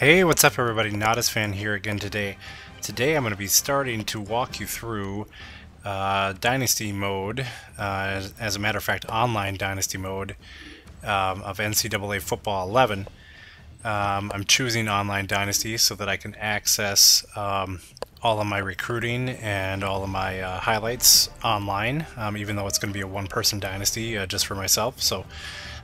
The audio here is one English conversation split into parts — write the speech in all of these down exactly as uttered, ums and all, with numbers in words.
Hey, what's up everybody? NadasFan here again today. Today I'm going to be starting to walk you through uh, Dynasty mode, uh, as a matter of fact online Dynasty mode um, of N C double A Football eleven. Um, I'm choosing online Dynasty so that I can access um, all of my recruiting and all of my uh, highlights online, um, even though it's going to be a one-person Dynasty uh, just for myself. So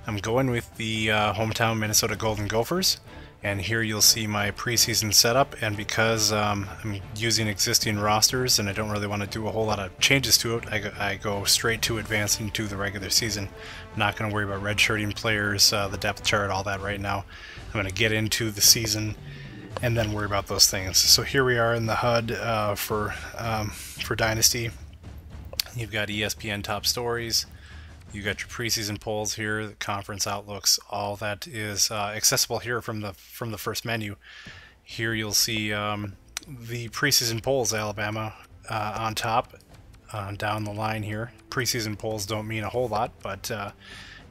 I'm going with the uh, hometown Minnesota Golden Gophers. And here you'll see my preseason setup, and because um, I'm using existing rosters and I don't really want to do a whole lot of changes to it, I go, I go straight to advancing to the regular season. I'm not going to worry about redshirting players, uh, the depth chart, all that right now. I'm going to get into the season and then worry about those things. So here we are in the H U D uh, for, um, for Dynasty. You've got E S P N top stories. You got your preseason polls here, the conference outlooks, all that is uh, accessible here from the from the first menu. Here you'll see um, the preseason polls, Alabama uh, on top, uh, down the line here. Preseason polls don't mean a whole lot, but uh,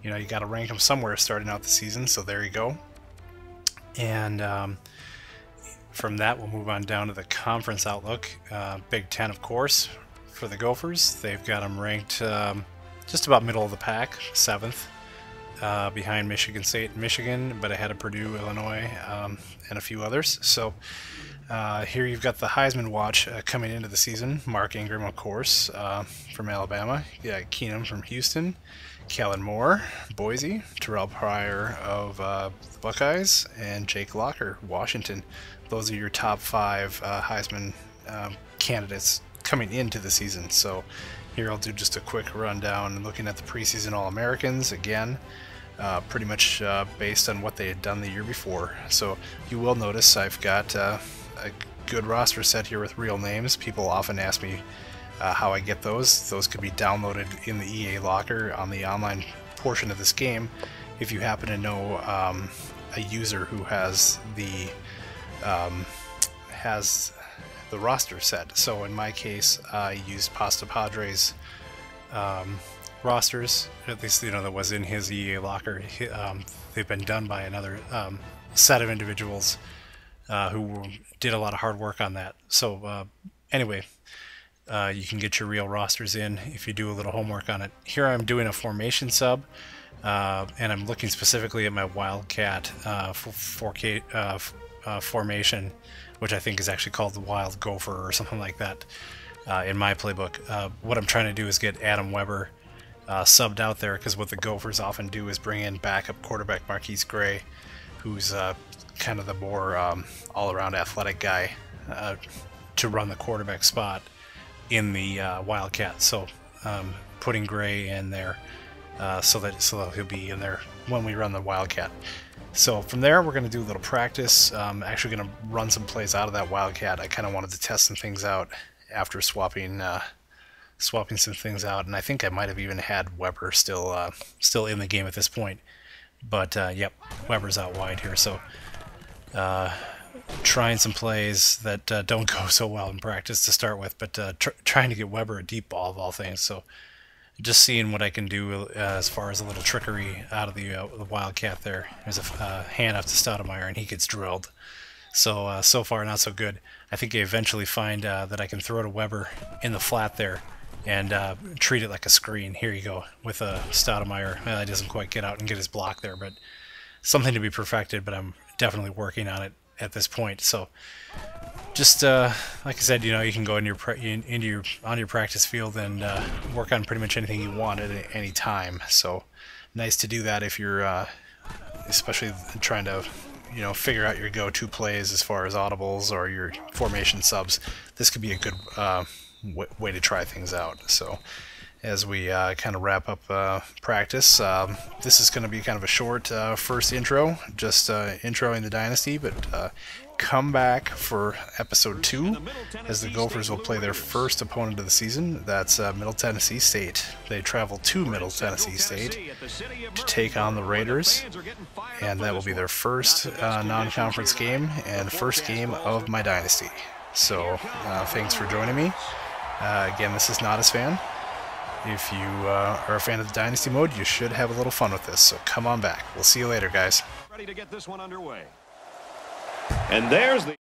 you know, you got to rank them somewhere starting out the season. So there you go. And um, from that, we'll move on down to the conference outlook. Uh, Big Ten, of course, for the Gophers. They've got them ranked. Um, Just about middle of the pack, seventh, uh, behind Michigan State and Michigan, but ahead of Purdue, Illinois, um, and a few others. So uh, here you've got the Heisman watch uh, coming into the season. Mark Ingram, of course, uh, from Alabama. Yeah, Keenum from Houston. Kellen Moore, Boise. Terrell Pryor of uh, the Buckeyes, and Jake Locker, Washington. Those are your top five uh, Heisman uh, candidates coming into the season. So here I'll do just a quick rundown looking at the preseason All-Americans, again, uh, pretty much uh, based on what they had done the year before. So you will notice I've got uh, a good roster set here with real names. People often ask me uh, how I get those. Those could be downloaded in the E A Locker on the online portion of this game if you happen to know um, a user who has the um, has the roster set. So in my case, I used Pasta Padre's um, rosters, at least, you know, that was in his E A Locker. Um, they've been done by another um, set of individuals uh, who did a lot of hard work on that. So uh, anyway, uh, you can get your real rosters in if you do a little homework on it. Here I'm doing a formation sub, uh, and I'm looking specifically at my Wildcat uh, four K uh, uh, formation, which I think is actually called the Wild Gopher or something like that uh, in my playbook. Uh, what I'm trying to do is get Adam Weber uh, subbed out there, because what the Gophers often do is bring in backup quarterback Marquise Gray, who's uh, kind of the more um, all-around athletic guy, uh, to run the quarterback spot in the uh, Wildcat. So um, putting Gray in there uh, so that so he'll be in there when we run the Wildcat. So from there, we're going to do a little practice. I'm um, actually going to run some plays out of that Wildcat. I kind of wanted to test some things out after swapping uh, swapping some things out, and I think I might have even had Weber still uh, still in the game at this point. But uh, yep, Weber's out wide here, so uh, trying some plays that uh, don't go so well in practice to start with, but uh, tr trying to get Weber a deep ball of all things. So just seeing what I can do uh, as far as a little trickery out of the, uh, the Wildcat there. There's a uh, hand off to Stoudemire, and he gets drilled. So, uh, so far, not so good. I think I eventually find uh, that I can throw to Weber in the flat there and uh, treat it like a screen. Here you go, with uh, Stoudemire. Uh, he doesn't quite get out and get his block there, but something to be perfected, but I'm definitely working on it at this point. So just uh, like I said, you know, you can go in your in, into your on your practice field and uh, work on pretty much anything you want at any time. So nice to do that if you're uh, especially trying to, you know, figure out your go-to plays as far as audibles or your formation subs. This could be a good uh, way to try things out. So as we uh, kind of wrap up uh, practice, um, this is going to be kind of a short uh, first intro, just uh, introing the Dynasty, but uh, come back for episode two as the Gophers will play their first opponent of the season. That's uh, Middle Tennessee State. They travel to Middle Tennessee State to take on the Raiders, and that will be their first uh, non-conference game and first game of my Dynasty. So uh, thanks for joining me. Uh, again, this is NadasFan. If you uh, are a fan of the Dynasty mode, you should have a little fun with this, so come on back. We'll see you later, guys. Ready to get this one underway. And there's the...